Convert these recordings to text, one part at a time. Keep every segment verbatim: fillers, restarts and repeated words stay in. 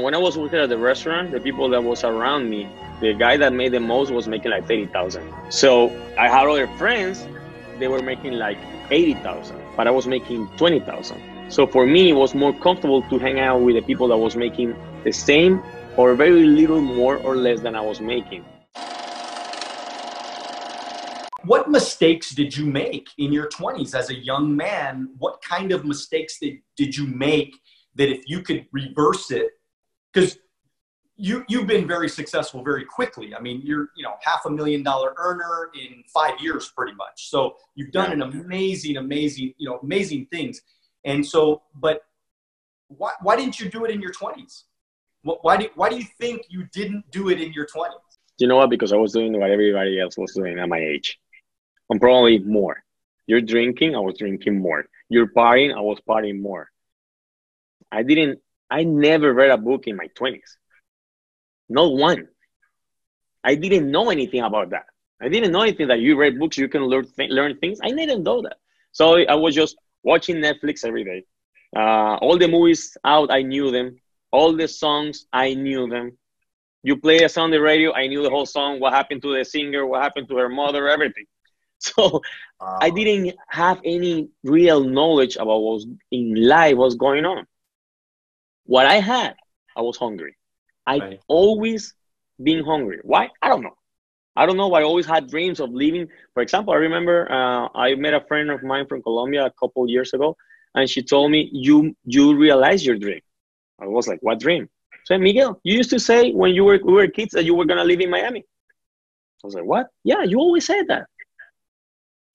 And when I was working at the restaurant, the people that was around me, the guy that made the most was making like thirty thousand. So I had other friends, they were making like eighty thousand, but I was making twenty thousand. So for me, it was more comfortable to hang out with the people that was making the same or very little more or less than I was making. What mistakes did you make in your twenties as a young man? What kind of mistakes did, did you make that if you could reverse it? Because you, you've been very successful very quickly. I mean, you're, you know, half a million dollar earner in five years, pretty much. So you've done an amazing, amazing, you know, amazing things. And so, but why, why didn't you do it in your twenties? Why do, why do you think you didn't do it in your twenties? You know what? Because I was doing what everybody else was doing at my age. And probably more. You're drinking, I was drinking more. You're partying, I was partying more. I didn't, I never read a book in my twenties. Not one. I didn't know anything about that. I didn't know anything that you read books, you can learn, th learn things. I didn't know that. So I was just watching Netflix every day. Uh, all the movies out, I knew them. All the songs, I knew them. You play a song on the radio, I knew the whole song, what happened to the singer, what happened to her mother, everything. So wow. I didn't have any real knowledge about what was in life, what's going on. What I had, I was hungry. I right. always been hungry. Why? I don't know. I don't know why I always had dreams of leaving. For example, I remember uh, I met a friend of mine from Colombia a couple of years ago, and she told me, you, you realize your dream. I was like, what dream? She said, Miguel, you used to say when you were, we were kids that you were going to live in Miami. I was like, what? Yeah, you always said that.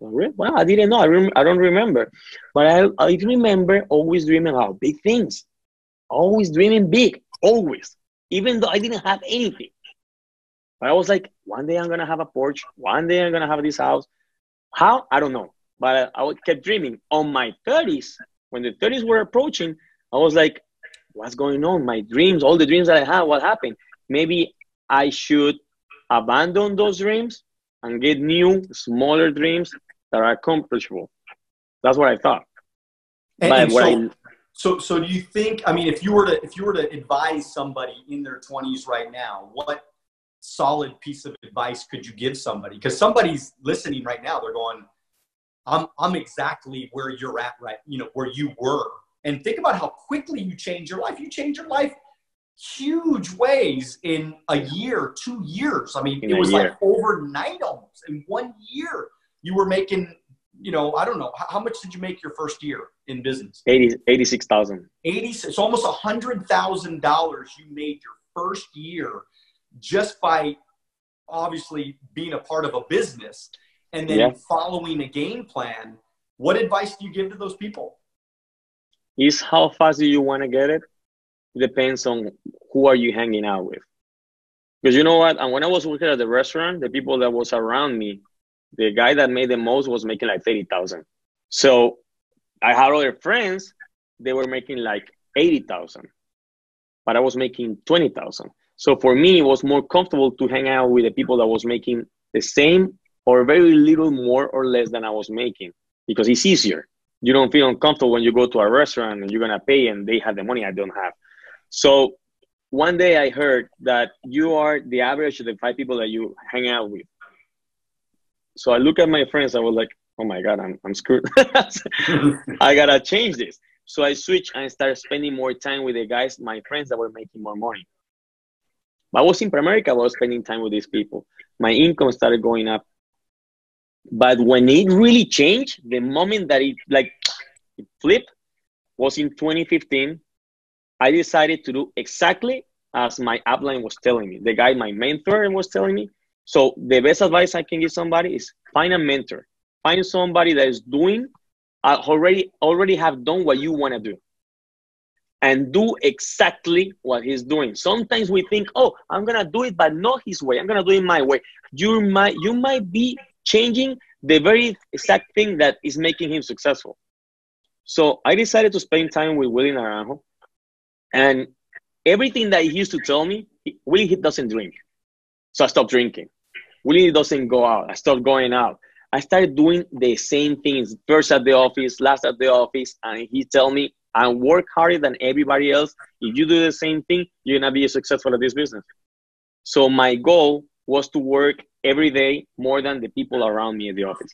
Well, I didn't know. I, rem I don't remember. But I, I remember always dreaming about big things. Always dreaming big. Always. Even though I didn't have anything. But I was like, one day I'm going to have a porch. One day I'm going to have this house. How? I don't know. But I, I kept dreaming. On my thirties, when the thirties were approaching, I was like, what's going on? My dreams, all the dreams that I had, what happened? Maybe I should abandon those dreams and get new, smaller dreams that are accomplishable. That's what I thought. And, and so, I, so, so do you think? I mean, if you were to, if you were to advise somebody in their twenties right now, what solid piece of advice could you give somebody? Because somebody's listening right now, they're going, "I'm, I'm exactly where you're at, right? You know, where you were." And think about how quickly you change your life. You change your life huge ways in a year, two years. I mean, in it was like overnight almost. In one year, you were making, you know, I don't know, how much did you make your first year in business? eighty-six thousand dollars. It's almost one hundred thousand dollars you made your first year just by obviously being a part of a business and then yeah. following a game plan. What advice do you give to those people? Is how fast do you want to get it? Depends on who are you hanging out with. Because you know what? And when I was working at the restaurant, the people that was around me, the guy that made the most was making like thirty thousand. So I had other friends, they were making like eighty thousand, but I was making twenty thousand. So for me, it was more comfortable to hang out with the people that was making the same or very little more or less than I was making, because it's easier. You don't feel uncomfortable when you go to a restaurant and you're going to pay and they have the money I don't have. So one day I heard that you are the average of the five people that you hang out with. So I look at my friends, I was like, oh my God, I'm, I'm screwed. I got to change this. So I switched and started spending more time with the guys, my friends that were making more money. I was in Primerica, I was spending time with these people. My income started going up. But when it really changed, the moment that it like it flipped was in twenty fifteen. I decided to do exactly as my upline was telling me. The guy, my mentor, was telling me. So the best advice I can give somebody is find a mentor. Find somebody that is doing, uh, already, already have done what you want to do. And do exactly what he's doing. Sometimes we think, oh, I'm going to do it, but not his way. I'm going to do it my way. You might, you might be changing the very exact thing that is making him successful. So I decided to spend time with Willie Naranjo. And everything that he used to tell me, Willie, he doesn't drink. So I stopped drinking. Willie doesn't go out. I stopped going out. I started doing the same things, first at the office, last at the office, and he tell me, and work harder than everybody else. If you do the same thing, you're going to be successful at this business. So my goal was to work every day more than the people around me at the office.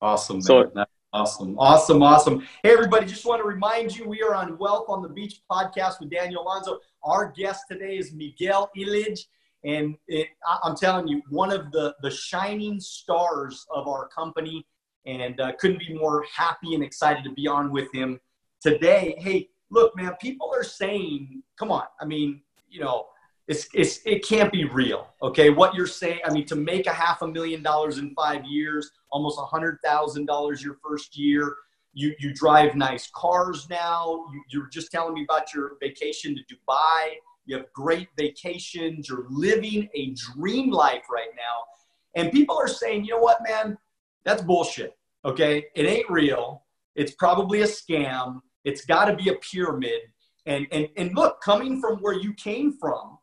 Awesome, man. So, That's awesome. Awesome, awesome. Hey, everybody, just want to remind you, we are on Wealth on the Beach podcast with Daniel Alonso. Our guest today is Miguel Illidge. And it, I'm telling you, one of the, the shining stars of our company, and uh, couldn't be more happy and excited to be on with him today. Hey, look, man, people are saying, come on, I mean, you know, it's, it's, it can't be real, okay? What you're saying, I mean, to make a half a million dollars in five years, almost one hundred thousand dollars your first year, you, you drive nice cars now, you, you're just telling me about your vacation to Dubai, you have great vacations, you're living a dream life right now. And people are saying, you know what, man, that's bullshit, okay? It ain't real. It's probably a scam. It's gotta be a pyramid. And, and, and look, coming from where you came from,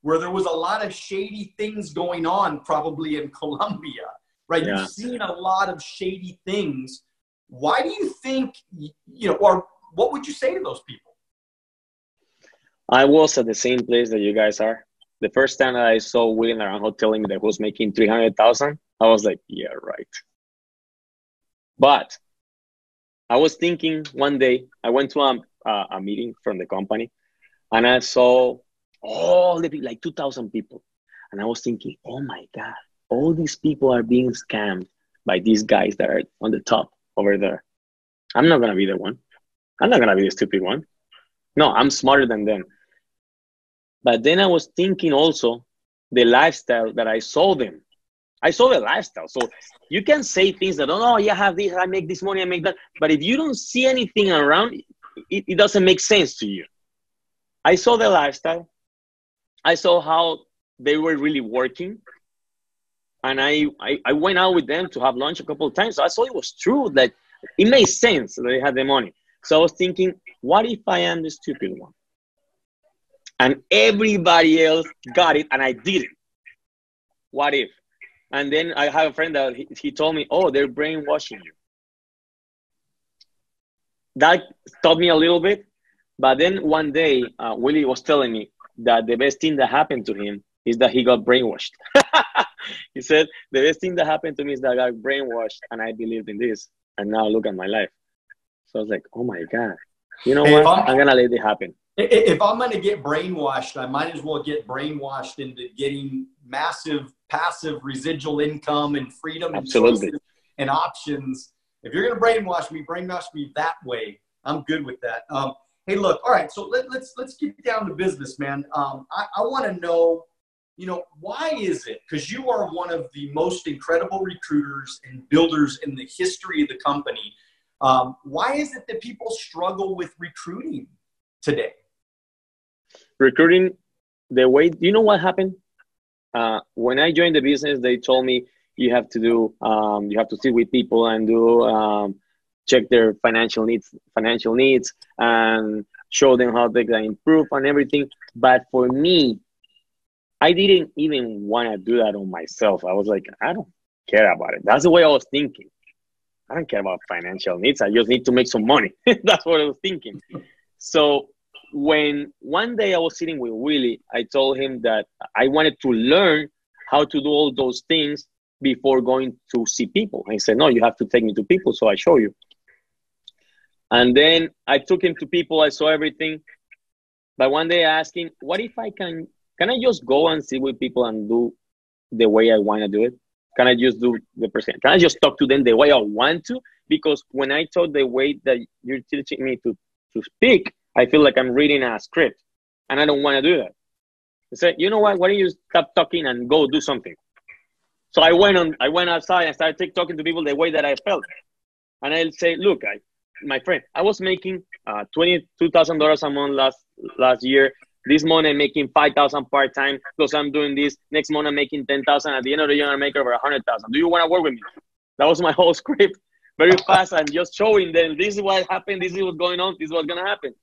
where there was a lot of shady things going on probably in Colombia, right? Yeah. You've seen a lot of shady things. Why do you think, you know, or what would you say to those people? I was at the same place that you guys are. The first time that I saw Willie Naranjo telling me that he was making three hundred thousand dollars, I was like, yeah, right. But I was thinking one day, I went to a, uh, a meeting from the company and I saw all the people, like two thousand people. And I was thinking, oh my God, all these people are being scammed by these guys that are on the top over there. I'm not going to be the one. I'm not going to be the stupid one. No, I'm smarter than them. But then I was thinking also the lifestyle that I saw them. I saw the lifestyle. So you can say things that, oh, no, yeah, I have this, I make this money, I make that. But if you don't see anything around, it, it doesn't make sense to you. I saw the lifestyle. I saw how they were really working. And I, I, I went out with them to have lunch a couple of times. So I saw it was true, that it made sense that they had the money. So I was thinking, what if I am the stupid one? And everybody else got it, and I didn't. What if? And then I have a friend that he, he told me, oh, they're brainwashing you. That stopped me a little bit. But then one day, uh, Willie was telling me that the best thing that happened to him is that he got brainwashed. He said, the best thing that happened to me is that I got brainwashed, and I believed in this. And now look at my life. So I was like, oh my God, you know hey, what? I'm, I'm going to let it happen. If I'm going to get brainwashed, I might as well get brainwashed into getting massive, passive residual income and freedom and, and options. If you're going to brainwash me, brainwash me that way. I'm good with that. Um, hey, look, all right. So let, let's, let's get down to business, man. Um, I, I want to know, you know, why is it? Because you are one of the most incredible recruiters and builders in the history of the company. Um, why is it that people struggle with recruiting today? Recruiting, the way, you know what happened? Uh, when I joined the business, they told me you have to do, um, you have to sit with people and do, um, check their financial needs, financial needs and show them how they can improve on everything. But for me, I didn't even want to do that on myself. I was like, I don't care about it. That's the way I was thinking. I don't care about financial needs. I just need to make some money. That's what I was thinking. So when one day I was sitting with Willie, I told him that I wanted to learn how to do all those things before going to see people. And he said, no, you have to take me to people. So I show you. And then I took him to people. I saw everything. But one day I asked him, what if I can, can I just go and sit with people and do the way I want to do it? Can I just do the percent? Can I just talk to them the way I want to? Because when I talk the way that you're teaching me to, to speak, I feel like I'm reading a script and I don't want to do that. I said, you know what? Why don't you stop talking and go do something? So I went on, I went outside and started talking to people the way that I felt. And I'll say, look, I, my friend, I was making uh, twenty-two thousand dollars a month last, last year. This month I'm making five thousand part-time because I'm doing this. Next month I'm making ten thousand. At the end of the year, I make over one hundred thousand. Do you want to work with me? That was my whole script. Very fast. I'm just showing them this is what happened. This is what's going on. This is what's going to happen.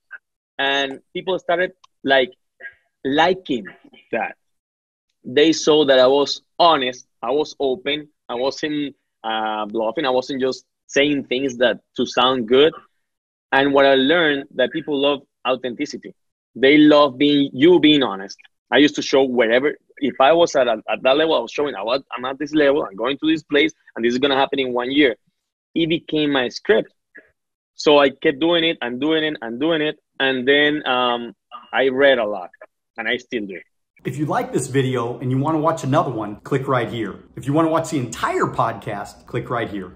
And people started like liking that. They saw that I was honest. I was open. I wasn't uh, bluffing. I wasn't just saying things that to sound good. And what I learned, that people love authenticity. They love being you being honest. I used to show wherever, if I was at, a, at that level, I was showing, I'm at this level, I'm going to this place, and this is going to happen in one year. It became my script. So I kept doing it and doing it and doing it. And then um, I read a lot, and I still do. If you like this video and you want to watch another one, click right here. If you want to watch the entire podcast, click right here.